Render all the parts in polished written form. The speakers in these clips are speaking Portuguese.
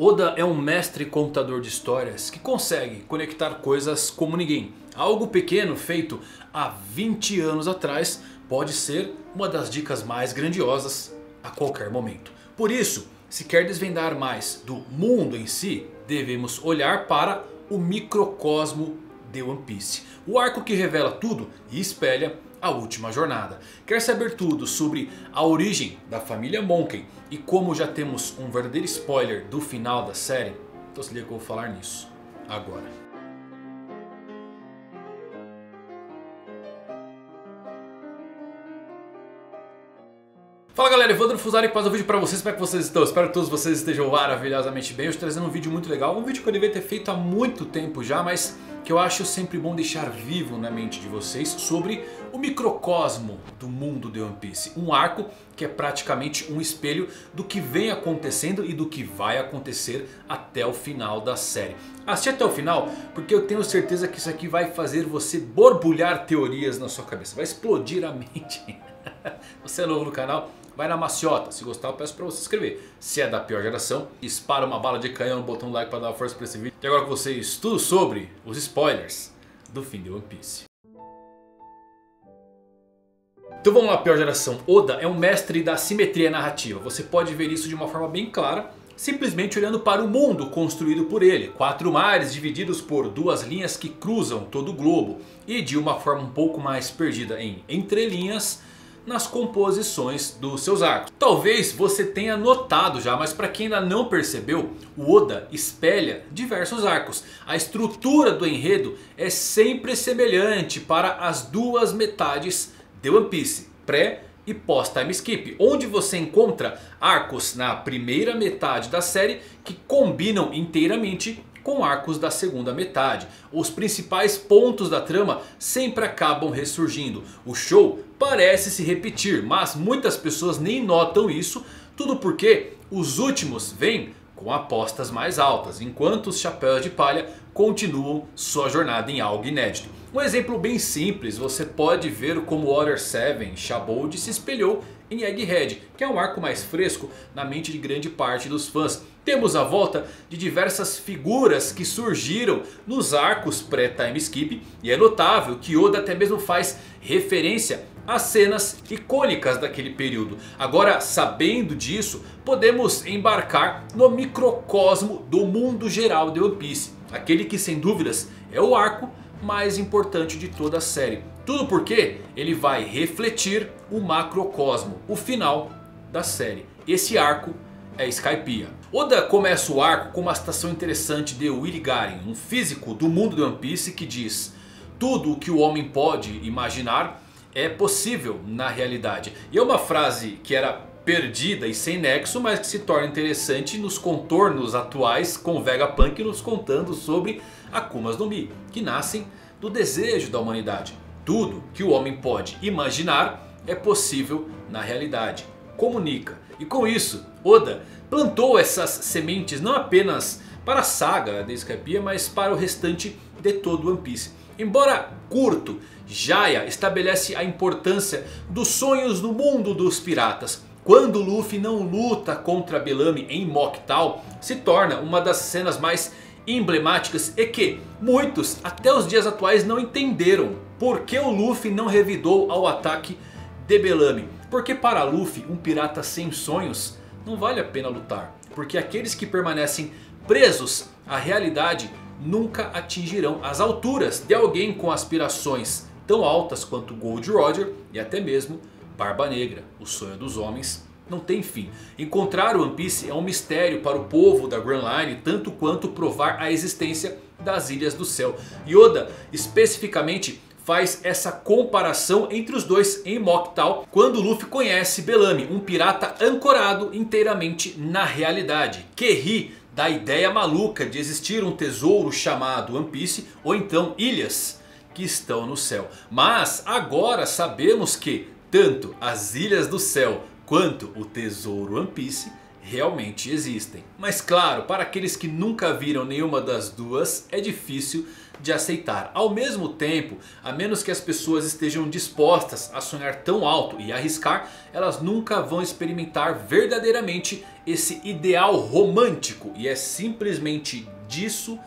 Oda é um mestre contador de histórias que consegue conectar coisas como ninguém. Algo pequeno feito há 20 anos atrás pode ser uma das dicas mais grandiosas a qualquer momento. Por isso, se quer desvendar mais do mundo em si, devemos olhar para o microcosmo de One Piece. O arco que revela tudo e espelha a última jornada. Quer saber tudo sobre a origem da família Monkey e como já temos um verdadeiro spoiler do final da série? Então se liga que eu vou falar nisso agora. Fala galera, Evandro Fuzari faz um vídeo pra vocês, como é que vocês estão? Espero que todos vocês estejam maravilhosamente bem. Hoje trazendo um vídeo muito legal, um vídeo que eu devia ter feito há muito tempo já, mas que eu acho sempre bom deixar vivo na mente de vocês sobre o microcosmo do mundo de One Piece. Um arco que é praticamente um espelho do que vem acontecendo e do que vai acontecer até o final da série. Assiste até o final porque eu tenho certeza que isso aqui vai fazer você borbulhar teorias na sua cabeça, vai explodir a mente. Você é novo no canal? Vai na maciota, se gostar eu peço pra você se inscrever. Se é da pior geração, dispara uma bala de canhão no botão do like pra dar força pra esse vídeo. E agora com vocês, tudo sobre os spoilers do fim de One Piece. Então vamos lá, pior geração. Oda é um mestre da simetria narrativa. Você pode ver isso de uma forma bem clara, simplesmente olhando para o mundo construído por ele. 4 mares divididos por 2 linhas que cruzam todo o globo. E de uma forma um pouco mais perdida em entrelinhas, nas composições dos seus arcos. Talvez você tenha notado já, mas para quem ainda não percebeu, o Oda espelha diversos arcos. A estrutura do enredo é sempre semelhante para as duas metades de One Piece, pré e pós time skip, onde você encontra arcos na primeira metade da série que combinam inteiramente com arcos da segunda metade. Os principais pontos da trama sempre acabam ressurgindo. O show parece se repetir, mas muitas pessoas nem notam isso. Tudo porque os últimos vêm com apostas mais altas, enquanto os chapéus de palha continuam sua jornada em algo inédito. Um exemplo bem simples, você pode ver como Water 7, Chabold, se espelhou em Egghead, que é um arco mais fresco na mente de grande parte dos fãs. Temos a volta de diversas figuras que surgiram nos arcos pré-time skip. E é notável que Oda até mesmo faz referência às cenas icônicas daquele período. Agora, sabendo disso, podemos embarcar no microcosmo do mundo geral de One Piece. Aquele que sem dúvidas é o arco mais importante de toda a série. Tudo porque ele vai refletir o macrocosmo, o final da série. Esse arco é Skypiea. Oda começa o arco com uma citação interessante de Will Garen, um físico do mundo de One Piece, que diz: tudo o que o homem pode imaginar é possível na realidade. E é uma frase que era perdida e sem nexo, mas que se torna interessante nos contornos atuais com o Vegapunk nos contando sobre Akumas no Mi, que nascem do desejo da humanidade. Tudo que o homem pode imaginar é possível na realidade, como Nika. E com isso, Oda plantou essas sementes não apenas para a saga de Skypiea, mas para o restante de todo One Piece. Embora curto, Jaya estabelece a importância dos sonhos no mundo dos piratas. Quando Luffy não luta contra Bellamy em Moktal, se torna uma das cenas mais emblemáticas e que muitos até os dias atuais não entenderam. Por que o Luffy não revidou ao ataque de Bellamy? Porque para Luffy, um pirata sem sonhos, não vale a pena lutar. Porque aqueles que permanecem presos à realidade nunca atingirão as alturas de alguém com aspirações tão altas quanto Gold Roger e até mesmo Barba Negra. O sonho dos homens não tem fim. Encontrar One Piece é um mistério para o povo da Grand Line, tanto quanto provar a existência das Ilhas do Céu. E Oda especificamente faz essa comparação entre os dois em Moktal, quando Luffy conhece Bellamy, um pirata ancorado inteiramente na realidade, que ri da ideia maluca de existir um tesouro chamado One Piece ou então ilhas que estão no céu. Mas agora sabemos que tanto as Ilhas do Céu quanto o Tesouro One Piece realmente existem. Mas claro, para aqueles que nunca viram nenhuma das duas, é difícil de aceitar. Ao mesmo tempo, a menos que as pessoas estejam dispostas a sonhar tão alto e arriscar, elas nunca vão experimentar verdadeiramente esse ideal romântico. E é simplesmente disso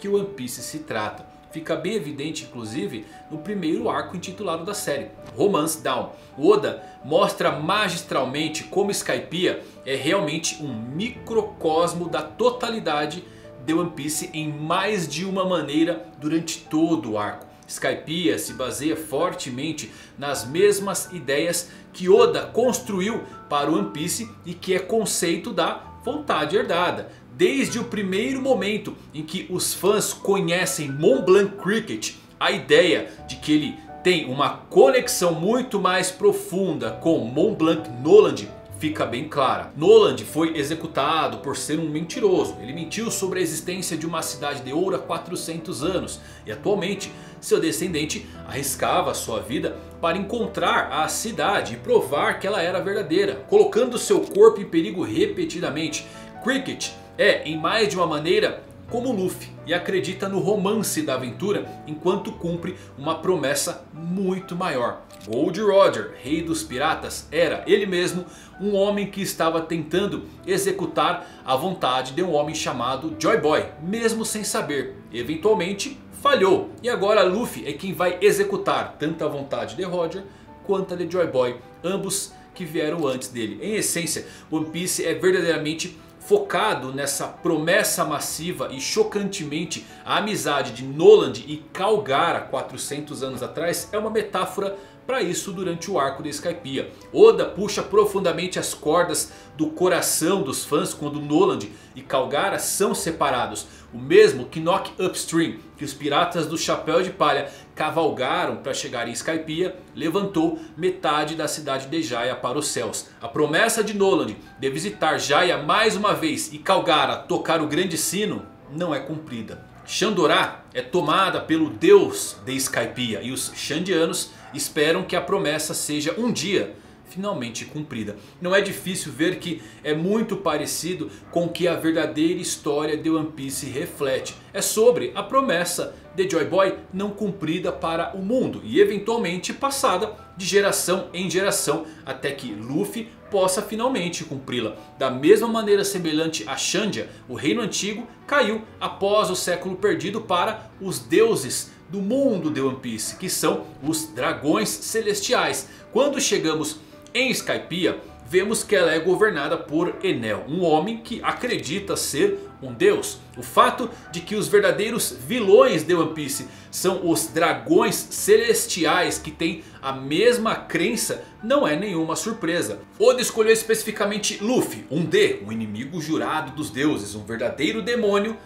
que o One Piece se trata. Fica bem evidente inclusive no primeiro arco intitulado da série, Romance Dawn. O Oda mostra magistralmente como Skypiea é realmente um microcosmo da totalidade de One Piece em mais de uma maneira durante todo o arco. Skypiea se baseia fortemente nas mesmas ideias que Oda construiu para o One Piece e que é conceito da vontade herdada. Desde o primeiro momento em que os fãs conhecem Montblanc Cricket, a ideia de que ele tem uma conexão muito mais profunda com Montblanc Noland fica bem clara. Noland foi executado por ser um mentiroso. Ele mentiu sobre a existência de uma cidade de ouro há 400 anos. E atualmente seu descendente arriscava sua vida para encontrar a cidade e provar que ela era verdadeira, colocando seu corpo em perigo repetidamente. Cricket é, em mais de uma maneira, como Luffy, e acredita no romance da aventura enquanto cumpre uma promessa muito maior. Gold Roger, rei dos piratas, era ele mesmo um homem que estava tentando executar a vontade de um homem chamado Joy Boy, mesmo sem saber. Eventualmente falhou, e agora Luffy é quem vai executar tanto a vontade de Roger quanto a de Joy Boy, ambos que vieram antes dele. Em essência, One Piece é verdadeiramente focado nessa promessa massiva e chocantemente a amizade de Noland e Calgara 400 anos atrás é uma metáfora para isso durante o arco de Skypiea. Oda puxa profundamente as cordas do coração dos fãs quando Noland e Calgara são separados. O mesmo que Knock Upstream, que os piratas do Chapéu de Palha cavalgaram para chegar em Skypiea, levantou metade da cidade de Jaya para os céus. A promessa de Noland de visitar Jaya mais uma vez e Calgara tocar o grande sino não é cumprida. Shandora é tomada pelo deus de Skypiea e os Shandianos esperam que a promessa seja um dia finalmente cumprida. Não é difícil ver que é muito parecido com o que a verdadeira história de One Piece reflete. É sobre a promessa de Joy Boy não cumprida para o mundo e eventualmente passada de geração em geração até que Luffy possa finalmente cumpri-la. Da mesma maneira semelhante a Shandia, o reino antigo caiu após o século perdido para os deuses do mundo de One Piece, que são os Dragões Celestiais. Quando chegamos em Skypiea, vemos que ela é governada por Enel, um homem que acredita ser um deus. O fato de que os verdadeiros vilões de One Piece são os Dragões Celestiais que têm a mesma crença não é nenhuma surpresa. Oda escolheu especificamente Luffy, um D, um inimigo jurado dos deuses, um verdadeiro demônio,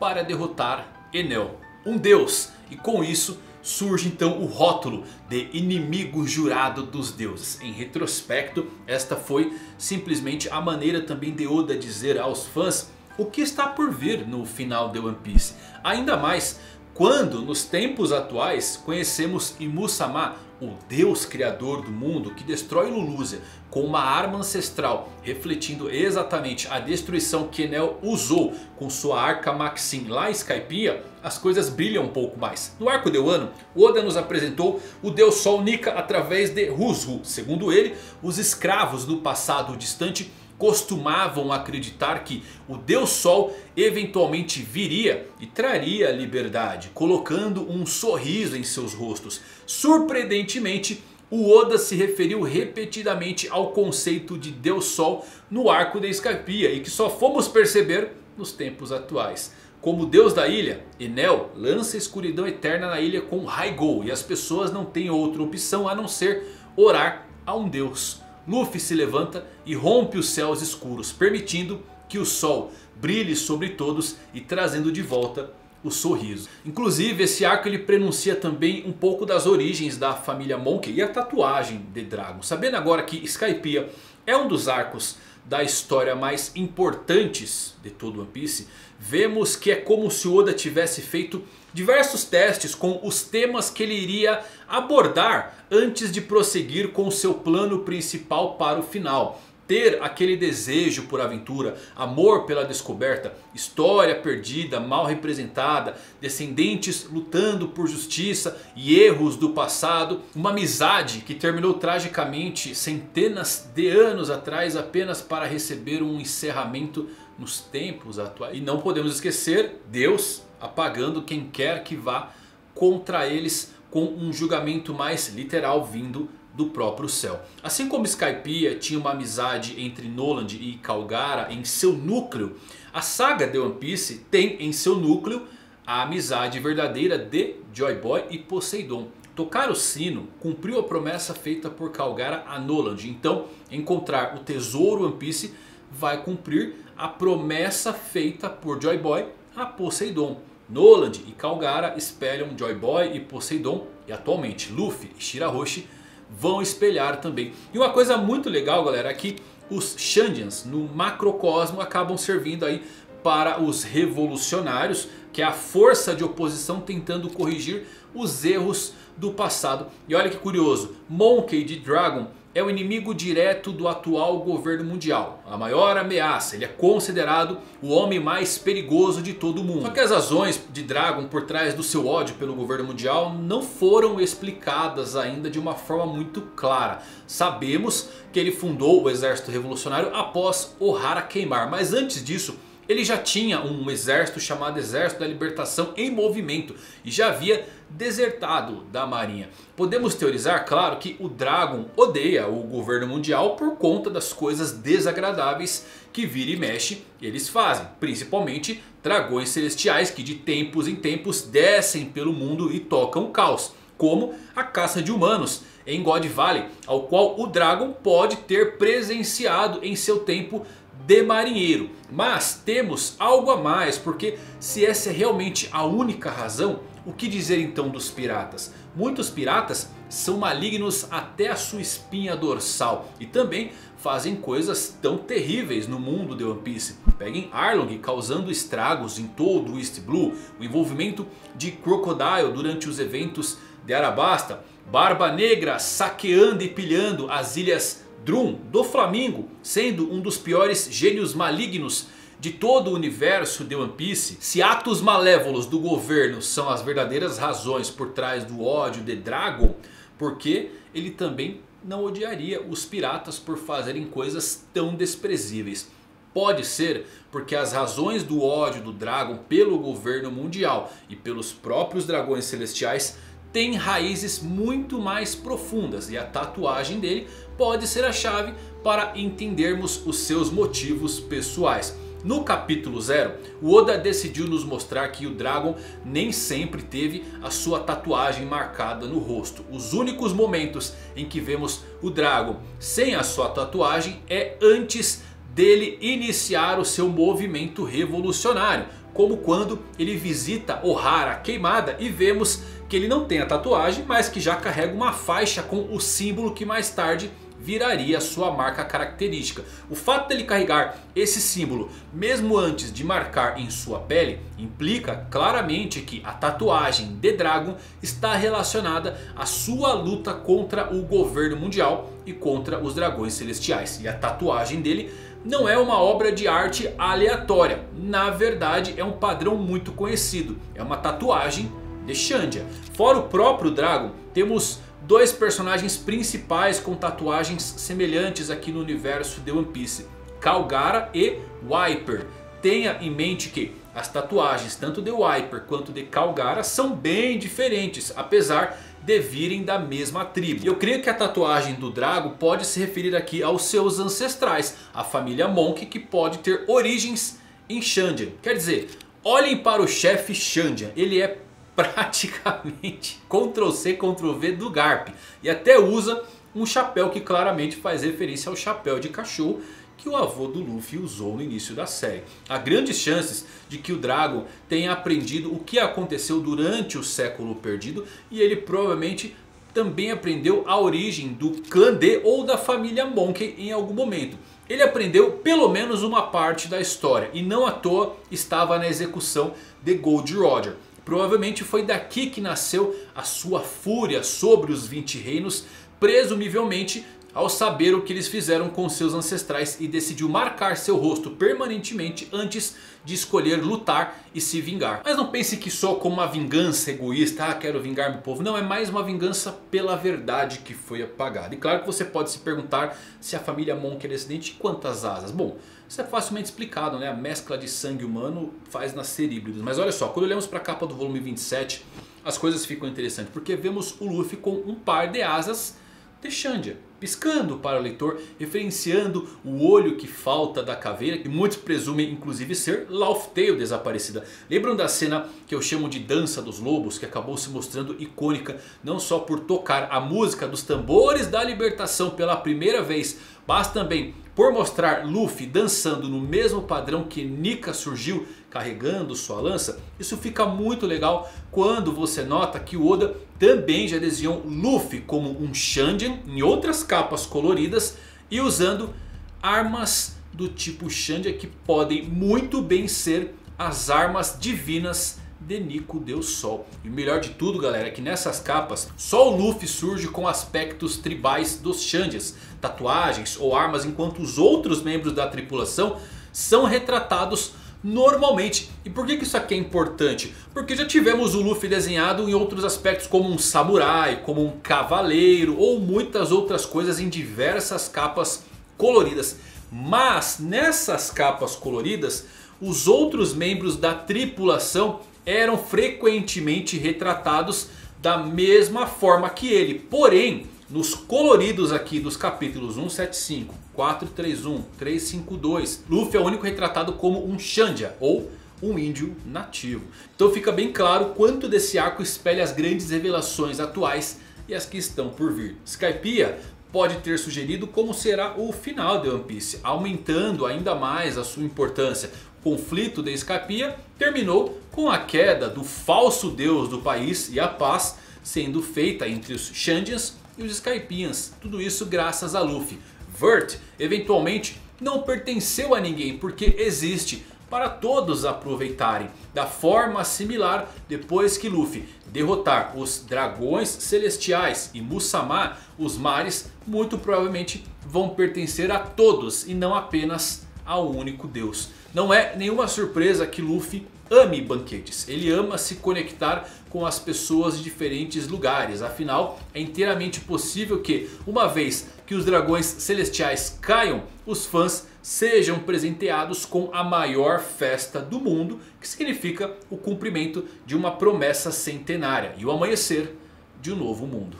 para derrotar Enel, um deus. E com isso surge então o rótulo de inimigo jurado dos deuses. Em retrospecto, esta foi simplesmente a maneira também de Oda dizer aos fãs o que está por vir no final de One Piece. Ainda mais quando nos tempos atuais conhecemos Imu-sama, o deus criador do mundo que destrói Lulusia com uma arma ancestral, refletindo exatamente a destruição que Enel usou com sua arca Maxim lá em Skypiea. As coisas brilham um pouco mais. No arco de Wano, Oda nos apresentou o deus Sol Nika através de Huzhu. Segundo ele, os escravos do passado distante costumavam acreditar que o Deus Sol eventualmente viria e traria liberdade, colocando um sorriso em seus rostos. Surpreendentemente, o Oda se referiu repetidamente ao conceito de Deus Sol no arco de Skypiea e que só fomos perceber nos tempos atuais. Como deus da ilha, Enel lança a escuridão eterna na ilha com Raigou e as pessoas não têm outra opção a não ser orar a um deus. Luffy se levanta e rompe os céus escuros, permitindo que o sol brilhe sobre todos e trazendo de volta o sorriso. Inclusive, esse arco ele prenuncia também um pouco das origens da família Monkey e a tatuagem de Dragon. Sabendo agora que Skypiea é um dos arcos da história mais importantes de todo One Piece, vemos que é como se Oda tivesse feito diversos testes com os temas que ele iria abordar antes de prosseguir com seu plano principal para o final. ter aquele desejo por aventura, amor pela descoberta, história perdida, mal representada, descendentes lutando por justiça e erros do passado, uma amizade que terminou tragicamente centenas de anos atrás apenas para receber um encerramento nos tempos atuais. E não podemos esquecer Deus apagando quem quer que vá contra eles com um julgamento mais literal vindo do próprio céu. Assim como Skypiea tinha uma amizade entre Noland e Calgara em seu núcleo, a saga de One Piece tem em seu núcleo a amizade verdadeira de Joy Boy e Poseidon. Tocar o sino cumpriu a promessa feita por Calgara a Noland, então encontrar o tesouro One Piece vai cumprir a promessa feita por Joy Boy a Poseidon. Noland e Calgara espelham Joy Boy e Poseidon, e atualmente Luffy e Shirahoshi vão espelhar também. E uma coisa muito legal, galera, é que os Shandians no macrocosmo acabam servindo aí para os revolucionários, que é a força de oposição tentando corrigir os erros do passado. E olha que curioso, Monkey de Dragon é o inimigo direto do atual governo mundial, a maior ameaça. Ele é considerado o homem mais perigoso de todo o mundo. Só que as razões de Dragon por trás do seu ódio pelo governo mundial não foram explicadas ainda de uma forma muito clara. Sabemos que ele fundou o exército revolucionário após Ohara queimar, mas antes disso ele já tinha um exército chamado Exército da Libertação em Movimento e já havia desertado da marinha. Podemos teorizar, claro, que o Dragon odeia o governo mundial por conta das coisas desagradáveis que vira e mexe eles fazem. Principalmente dragões celestiais que de tempos em tempos descem pelo mundo e tocam o caos. Como a caça de humanos em God Valley, ao qual o Dragon pode ter presenciado em seu tempo de marinheiro. Mas temos algo a mais, porque se essa é realmente a única razão, o que dizer então dos piratas? Muitos piratas são malignos até a sua espinha dorsal e também fazem coisas tão terríveis no mundo de One Piece. Peguem Arlong causando estragos em todo o East Blue, o envolvimento de Crocodile durante os eventos de Arabasta, Barba Negra saqueando e pilhando as ilhas Drum do Flamingo, sendo um dos piores gênios malignos de todo o universo de One Piece. Se atos malévolos do governo são as verdadeiras razões por trás do ódio de Dragon, porque ele também não odiaria os piratas por fazerem coisas tão desprezíveis. Pode ser porque as razões do ódio do Dragon pelo governo mundial e pelos próprios dragões celestiais tem raízes muito mais profundas, e a tatuagem dele pode ser a chave para entendermos os seus motivos pessoais. No capítulo 0, o Oda decidiu nos mostrar que o Dragon nem sempre teve a sua tatuagem marcada no rosto. Os únicos momentos em que vemos o Dragon sem a sua tatuagem é antes dele iniciar o seu movimento revolucionário, como quando ele visita Ohara queimada e vemos que ele não tem a tatuagem, mas que já carrega uma faixa com o símbolo que mais tarde viraria sua marca característica. O fato dele carregar esse símbolo mesmo antes de marcar em sua pele implica claramente que a tatuagem de Dragon está relacionada à sua luta contra o governo mundial e contra os dragões celestiais. E a tatuagem dele não é uma obra de arte aleatória, na verdade é um padrão muito conhecido, é uma tatuagem de Shandia. Fora o próprio Dragon, temos dois personagens principais com tatuagens semelhantes aqui no universo de One Piece: Calgara e Wiper. Tenha em mente que as tatuagens tanto de Wiper quanto de Calgara são bem diferentes, apesar de virem da mesma tribo. Eu creio que a tatuagem do Dragon pode se referir aqui aos seus ancestrais, a família Monkey, que pode ter origens em Shandia. Quer dizer, olhem para o chefe Shandia, ele é praticamente Ctrl+C, Ctrl+V do Garp. E até usa um chapéu que claramente faz referência ao chapéu de cachorro que o avô do Luffy usou no início da série. Há grandes chances de que o Dragon tenha aprendido o que aconteceu durante o século perdido. E ele provavelmente também aprendeu a origem do clã D ou da família Monkey em algum momento. Ele aprendeu pelo menos uma parte da história e não à toa estava na execução de Gold Roger. Provavelmente foi daqui que nasceu a sua fúria sobre os 20 reinos, presumivelmente ao saber o que eles fizeram com seus ancestrais e decidiu marcar seu rosto permanentemente antes de escolher lutar e se vingar. Mas não pense que só como uma vingança egoísta, ah, quero vingar meu povo. Não, é mais uma vingança pela verdade que foi apagada. E claro que você pode se perguntar se a família Monkey é descendente de quantas asas. Bom, isso é facilmente explicado, né? A mescla de sangue humano faz nascer híbridos. Mas olha só, quando olhamos para a capa do volume 27, as coisas ficam interessantes, porque vemos o Luffy com um par de asas de Shandia, piscando para o leitor, referenciando o olho que falta da caveira, que muitos presumem inclusive ser Laugh-Tail desaparecida. Lembram da cena que eu chamo de Dança dos Lobos, que acabou se mostrando icônica não só por tocar a música dos tambores da libertação pela primeira vez, mas também por mostrar Luffy dançando no mesmo padrão que Nika surgiu carregando sua lança? Isso fica muito legal quando você nota que o Oda também já desenhou Luffy como um Shandian em outras capas coloridas e usando armas do tipo Shandia, que podem muito bem ser as armas divinas de Nico Deus Sol. E o melhor de tudo, galera, é que nessas capas só o Luffy surge com aspectos tribais dos Shandias, tatuagens ou armas, enquanto os outros membros da tripulação são retratados normalmente. E por que isso aqui é importante? Porque já tivemos o Luffy desenhado em outros aspectos, como um samurai, como um cavaleiro ou muitas outras coisas em diversas capas coloridas. Mas nessas capas coloridas, os outros membros da tripulação eram frequentemente retratados da mesma forma que ele. Porém, nos coloridos aqui dos capítulos 175, 431, 352, Luffy é o único retratado como um Shandia ou um índio nativo. Então fica bem claro quanto desse arco espelha as grandes revelações atuais e as que estão por vir. Skypiea pode ter sugerido como será o final de One Piece, aumentando ainda mais a sua importância. O conflito de Skypiea terminou com a queda do falso deus do país e a paz sendo feita entre os Shandians e os Skypians. Tudo isso graças a Luffy. Vert eventualmente não pertenceu a ninguém porque existe para todos aproveitarem. Da forma similar, depois que Luffy derrotar os Dragões Celestiais e Musamá, os mares muito provavelmente vão pertencer a todos e não apenas ao único deus. Não é nenhuma surpresa que Luffy ame banquetes. Ele ama se conectar com as pessoas de diferentes lugares. Afinal, é inteiramente possível que, uma vez que os Dragões Celestiais caiam, os fãs sejam presenteados com a maior festa do mundo, que significa o cumprimento de uma promessa centenária e o amanhecer de um novo mundo.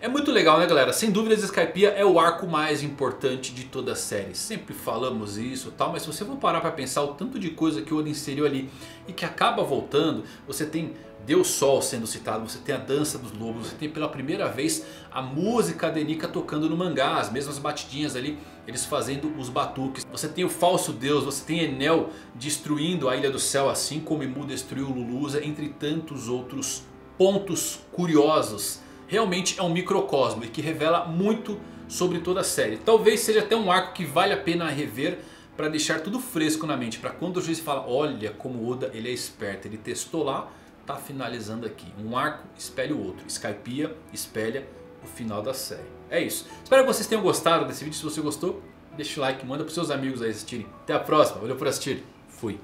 É muito legal, né, galera? Sem dúvidas, Skypiea é o arco mais importante de toda a série. Sempre falamos isso e tal, mas se você for parar pra pensar o tanto de coisa que o Oda inseriu ali e que acaba voltando, você tem Deus Sol sendo citado, você tem a Dança dos Lobos, você tem pela primeira vez a música de Nika tocando no mangá, as mesmas batidinhas ali, eles fazendo os batuques. Você tem o falso deus, você tem Enel destruindo a Ilha do Céu, assim como Emu destruiu Lulusa, entre tantos outros pontos curiosos. Realmente é um microcosmo e que revela muito sobre toda a série. Talvez seja até um arco que vale a pena rever para deixar tudo fresco na mente, para quando o juiz fala, olha como Oda ele é esperto, ele testou lá, tá finalizando aqui. Um arco espelha o outro, Skypiea espelha o final da série. É isso, espero que vocês tenham gostado desse vídeo. Se você gostou, deixa o like, manda para os seus amigos aí assistirem. Até a próxima, valeu por assistir, fui!